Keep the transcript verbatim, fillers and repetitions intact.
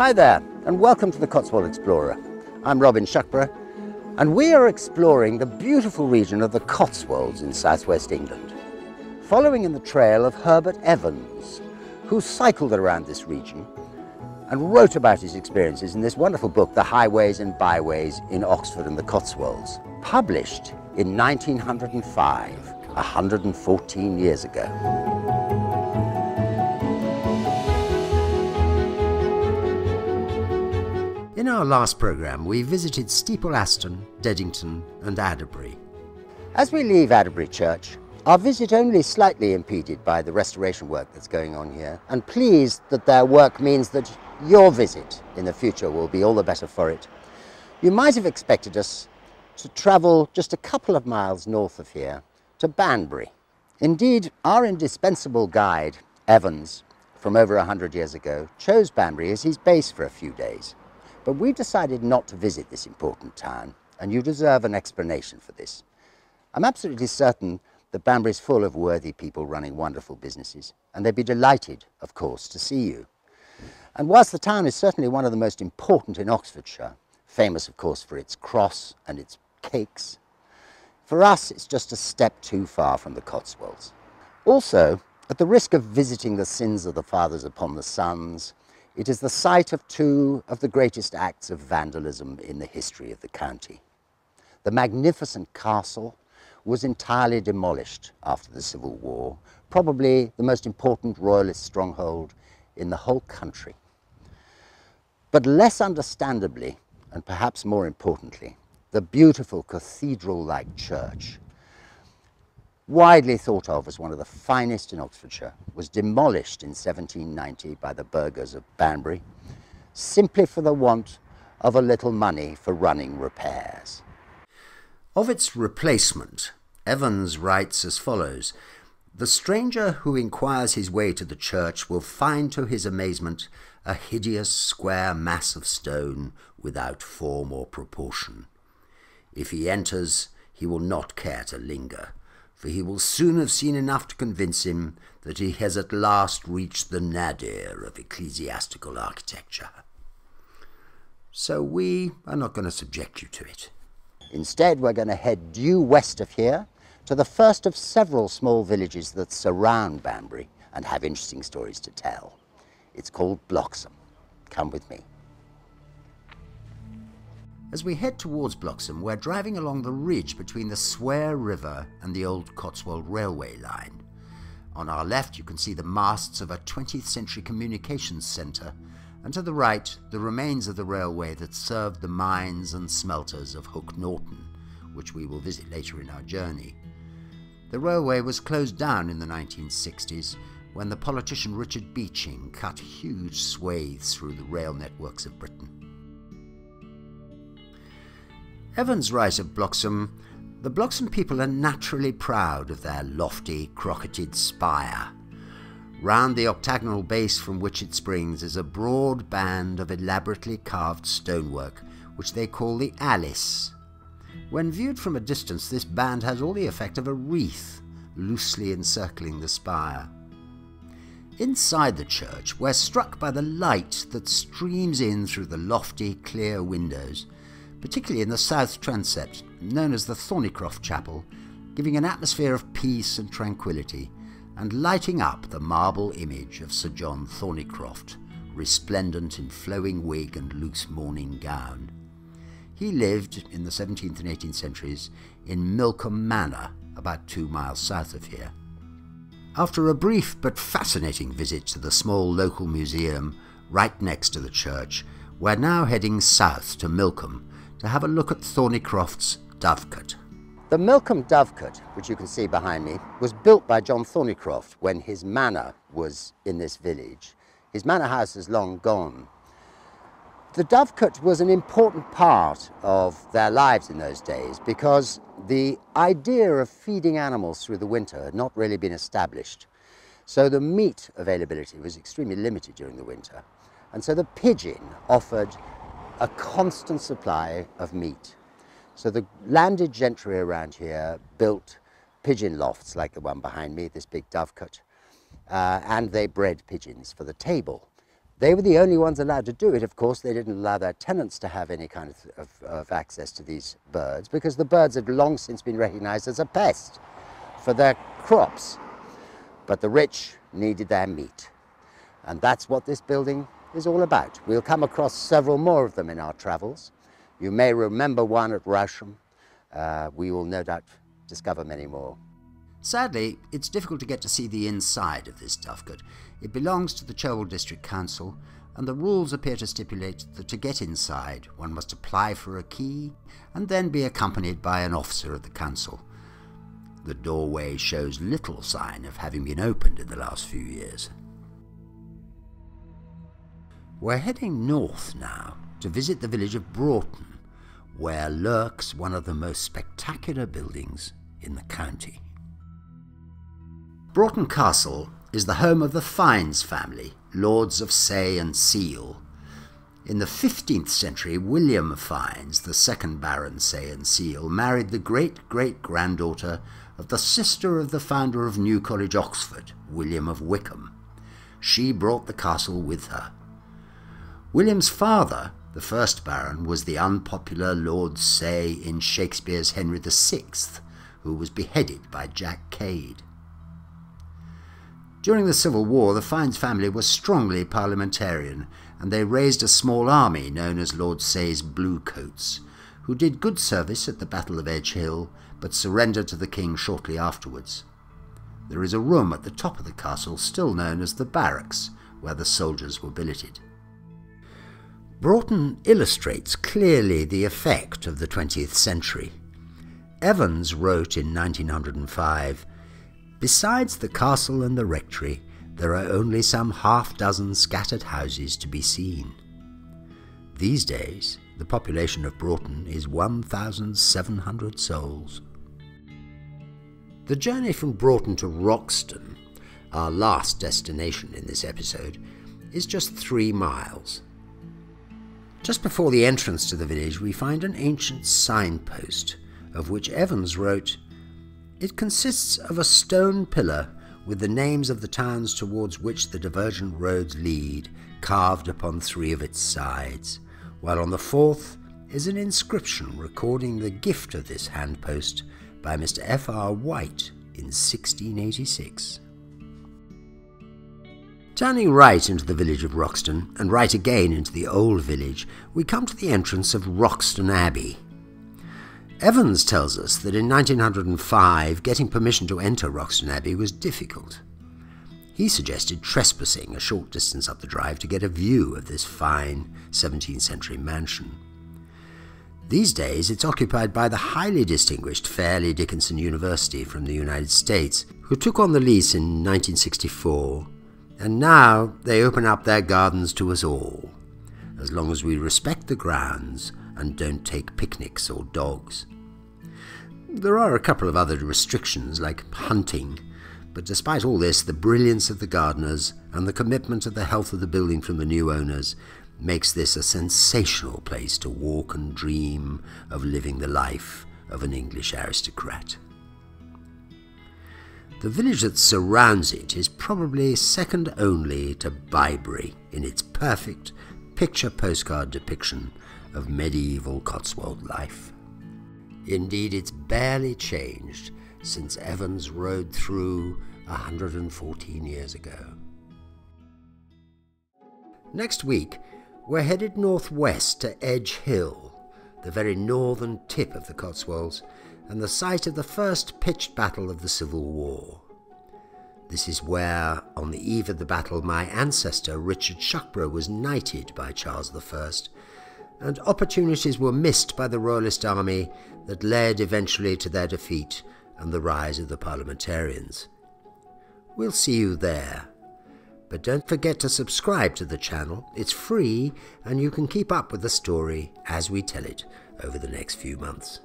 Hi there, and welcome to the Cotswold Explorer. I'm Robin Shuckbrough, and we are exploring the beautiful region of the Cotswolds in southwest England, following in the trail of Herbert Evans, who cycled around this region and wrote about his experiences in this wonderful book, The Highways and Byways in Oxford and the Cotswolds, published in nineteen oh five, one hundred fourteen years ago. In our last programme, we visited Steeple Aston, Deddington and Adderbury. As we leave Adderbury Church, our visit only slightly impeded by the restoration work that's going on here, and pleased that their work means that your visit in the future will be all the better for it. You might have expected us to travel just a couple of miles north of here to Banbury. Indeed, our indispensable guide, Evans, from over one hundred years ago, chose Banbury as his base for a few days. But we've decided not to visit this important town, and you deserve an explanation for this. I'm absolutely certain that Banbury's full of worthy people running wonderful businesses, and they'd be delighted, of course, to see you. And whilst the town is certainly one of the most important in Oxfordshire, famous, of course, for its cross and its cakes, for us it's just a step too far from the Cotswolds. Also, at the risk of visiting the sins of the fathers upon the sons, it is the site of two of the greatest acts of vandalism in the history of the county. The magnificent castle was entirely demolished after the Civil War, probably the most important royalist stronghold in the whole country. But less understandably, and perhaps more importantly, the beautiful cathedral-like church, widely thought of as one of the finest in Oxfordshire, was demolished in seventeen ninety by the burghers of Banbury, simply for the want of a little money for running repairs. Of its replacement, Evans writes as follows: "The stranger who inquires his way to the church will find to his amazement a hideous square mass of stone without form or proportion. If he enters, he will not care to linger, for he will soon have seen enough to convince him that he has at last reached the nadir of ecclesiastical architecture." So we are not going to subject you to it. Instead, we're going to head due west of here to the first of several small villages that surround Banbury and have interesting stories to tell. It's called Bloxham. Come with me. As we head towards Bloxham, we're driving along the ridge between the Swear River and the old Cotswold Railway line. On our left, you can see the masts of a twentieth century communications centre, and to the right, the remains of the railway that served the mines and smelters of Hook Norton, which we will visit later in our journey. The railway was closed down in the nineteen sixties when the politician Richard Beeching cut huge swathes through the rail networks of Britain. Evans writes of Bloxham, "The Bloxham people are naturally proud of their lofty, crocketed spire. Round the octagonal base from which it springs is a broad band of elaborately carved stonework, which they call the alice. When viewed from a distance, this band has all the effect of a wreath, loosely encircling the spire. Inside the church, we're struck by the light that streams in through the lofty, clear windows, particularly in the south transept, known as the Thornycroft Chapel, giving an atmosphere of peace and tranquillity, and lighting up the marble image of Sir John Thornycroft, resplendent in flowing wig and loose morning gown. He lived in the seventeenth and eighteenth centuries in Milcombe Manor, about two miles south of here. After a brief but fascinating visit to the small local museum right next to the church, we're now heading south to Milcombe, to have a look at Thornycroft's Dovecote." The Milcombe Dovecote, which you can see behind me, was built by John Thornycroft when his manor was in this village. His manor house is long gone. The Dovecote was an important part of their lives in those days because the idea of feeding animals through the winter had not really been established. So the meat availability was extremely limited during the winter. And so the pigeon offered a constant supply of meat. So the landed gentry around here built pigeon lofts like the one behind me, this big Dovecote, uh, and they bred pigeons for the table. They were the only ones allowed to do it. Of course, they didn't allow their tenants to have any kind of, of, of access to these birds, because the birds had long since been recognized as a pest for their crops. But the rich needed their meat. And that's what this building is all about. We'll come across several more of them in our travels. You may remember one at Rousham. Uh, we will no doubt discover many more. Sadly, it's difficult to get to see the inside of this Dovecote. It belongs to the Cotswold District Council, and the rules appear to stipulate that to get inside, one must apply for a key and then be accompanied by an officer of the council. The doorway shows little sign of having been opened in the last few years. We're heading north now to visit the village of Broughton, where lurks one of the most spectacular buildings in the county. Broughton Castle is the home of the Fiennes family, lords of Say and Seal. In the fifteenth century, William Fiennes, the second Baron Say and Seal, married the great-great-granddaughter of the sister of the founder of New College, Oxford, William of Wykeham. She brought the castle with her. William's father, the first Baron, was the unpopular Lord Say in Shakespeare's Henry the Sixth, who was beheaded by Jack Cade. During the Civil War, the Fiennes family was strongly parliamentarian, and they raised a small army known as Lord Say's Bluecoats, who did good service at the Battle of Edge Hill, but surrendered to the king shortly afterwards. There is a room at the top of the castle still known as the barracks, where the soldiers were billeted. Broughton illustrates clearly the effect of the twentieth century. Evans wrote in nineteen oh five, "Besides the castle and the rectory, there are only some half-dozen scattered houses to be seen." These days, the population of Broughton is one thousand seven hundred souls. The journey from Broughton to Wroxton, our last destination in this episode, is just three miles. Just before the entrance to the village, we find an ancient signpost, of which Evans wrote, "It consists of a stone pillar with the names of the towns towards which the divergent roads lead, carved upon three of its sides, while on the fourth is an inscription recording the gift of this handpost by Mister F R White in sixteen eighty-six. Turning right into the village of Wroxton, and right again into the old village, we come to the entrance of Wroxton Abbey. Evans tells us that in nineteen oh five, getting permission to enter Wroxton Abbey was difficult. He suggested trespassing a short distance up the drive to get a view of this fine seventeenth century mansion. These days, it's occupied by the highly distinguished Fairleigh Dickinson University from the United States, who took on the lease in nineteen sixty-four, and now they open up their gardens to us all, as long as we respect the grounds and don't take picnics or dogs. There are a couple of other restrictions, like hunting, but despite all this, the brilliance of the gardeners and the commitment to the health of the building from the new owners makes this a sensational place to walk and dream of living the life of an English aristocrat. The village that surrounds it is probably second only to Bibury in its perfect picture postcard depiction of medieval Cotswold life. Indeed, it's barely changed since Evans rode through one hundred fourteen years ago. Next week, we're headed northwest to Edge Hill, the very northern tip of the Cotswolds, and the site of the first pitched battle of the Civil War. This is where, on the eve of the battle, my ancestor Richard Shuckbrough was knighted by Charles the First, and opportunities were missed by the Royalist army that led eventually to their defeat and the rise of the parliamentarians. We'll see you there. But don't forget to subscribe to the channel. It's free, and you can keep up with the story as we tell it over the next few months.